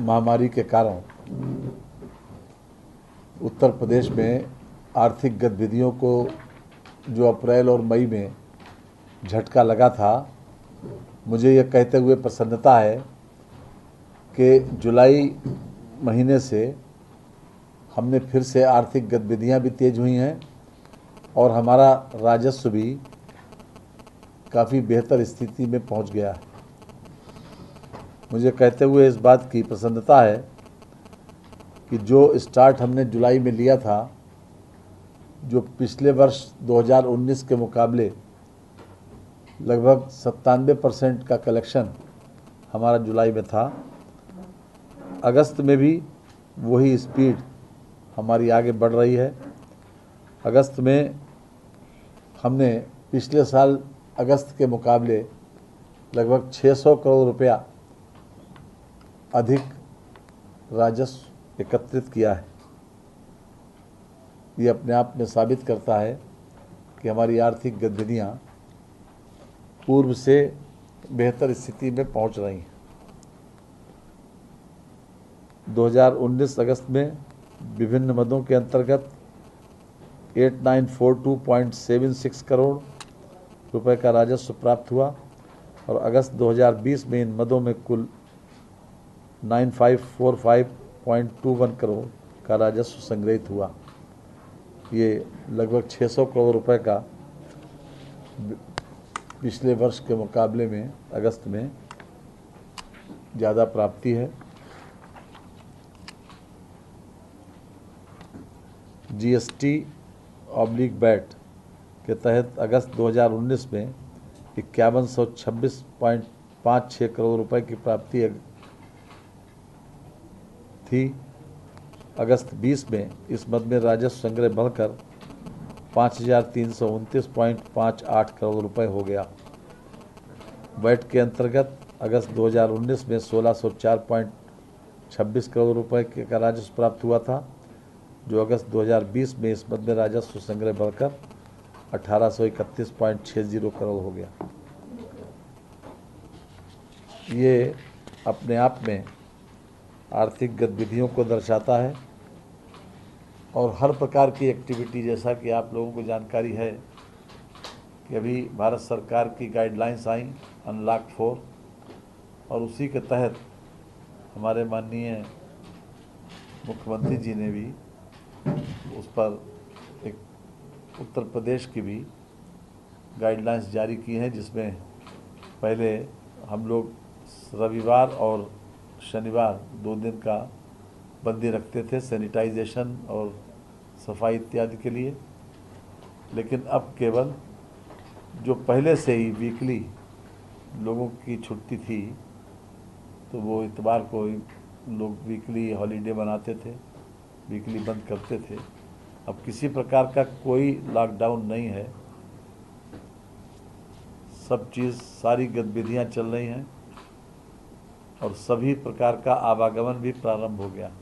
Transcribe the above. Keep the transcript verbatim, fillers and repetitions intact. महामारी के कारण उत्तर प्रदेश में आर्थिक गतिविधियों को जो अप्रैल और मई में झटका लगा था, मुझे यह कहते हुए प्रसन्नता है कि जुलाई महीने से हमने फिर से आर्थिक गतिविधियां भी तेज़ हुई हैं और हमारा राजस्व भी काफ़ी बेहतर स्थिति में पहुंच गया है। मुझे कहते हुए इस बात की प्रसन्नता है कि जो स्टार्ट हमने जुलाई में लिया था, जो पिछले वर्ष दो हज़ार उन्नीस के मुकाबले लगभग सत्तानवे परसेंट का कलेक्शन हमारा जुलाई में था, अगस्त में भी वही स्पीड हमारी आगे बढ़ रही है। अगस्त में हमने पिछले साल अगस्त के मुकाबले लगभग छह सौ करोड़ रुपया अधिक राजस्व एकत्रित किया है। ये अपने आप में साबित करता है कि हमारी आर्थिक गतिविधियाँ पूर्व से बेहतर स्थिति में पहुँच रही हैं। दो हज़ार उन्नीस अगस्त में विभिन्न मदों के अंतर्गत आठ हज़ार नौ सौ बयालीस दशमलव सात छह करोड़ रुपए का राजस्व प्राप्त हुआ और अगस्त दो हज़ार बीस में इन मदों में कुल नौ हज़ार पाँच सौ पैंतालीस दशमलव दो एक करोड़ का राजस्व संग्रहित हुआ। ये लगभग छह सौ करोड़ रुपए का पिछले वर्ष के मुकाबले में अगस्त में ज़्यादा प्राप्ति है। जीएसटी ऑब्लिक बैट के तहत अगस्त दो हज़ार उन्नीस में इक्यावन सौ छब्बीस पॉइंट पाँच छः करोड़ रुपए की प्राप्ति थी। अगस्त बीस में इस मद में राजस्व संग्रह बढ़कर पाँच हज़ार तीन सौ उनतीस पॉइंट पाँच आठ करोड़ रुपए हो गया। बैट के अंतर्गत अगस्त दो हज़ार उन्नीस में सोलह सौ चार पॉइंट छब्बीस करोड़ रुपए का राजस्व प्राप्त हुआ था, जो अगस्त दो हज़ार बीस में इस मद में राजस्व संग्रह बढ़कर अठारह सौ इकतीस पॉइंट छः जीरो करोड़ हो गया। ये अपने आप में आर्थिक गतिविधियों को दर्शाता है और हर प्रकार की एक्टिविटी, जैसा कि आप लोगों को जानकारी है कि अभी भारत सरकार की गाइडलाइंस आई अनलॉक फोर और उसी के तहत हमारे माननीय मुख्यमंत्री जी ने भी उस पर एक उत्तर प्रदेश की भी गाइडलाइंस जारी की हैं, जिसमें पहले हम लोग रविवार और शनिवार दो दिन का बंदी रखते थे सैनिटाइजेशन और सफाई इत्यादि के लिए, लेकिन अब केवल जो पहले से ही वीकली लोगों की छुट्टी थी तो वो इतवार को लोग वीकली हॉलीडे बनाते थे, वीकली बंद करते थे। अब किसी प्रकार का कोई लॉकडाउन नहीं है, सब चीज़ सारी गतिविधियां चल रही हैं और सभी प्रकार का आवागमन भी प्रारंभ हो गया।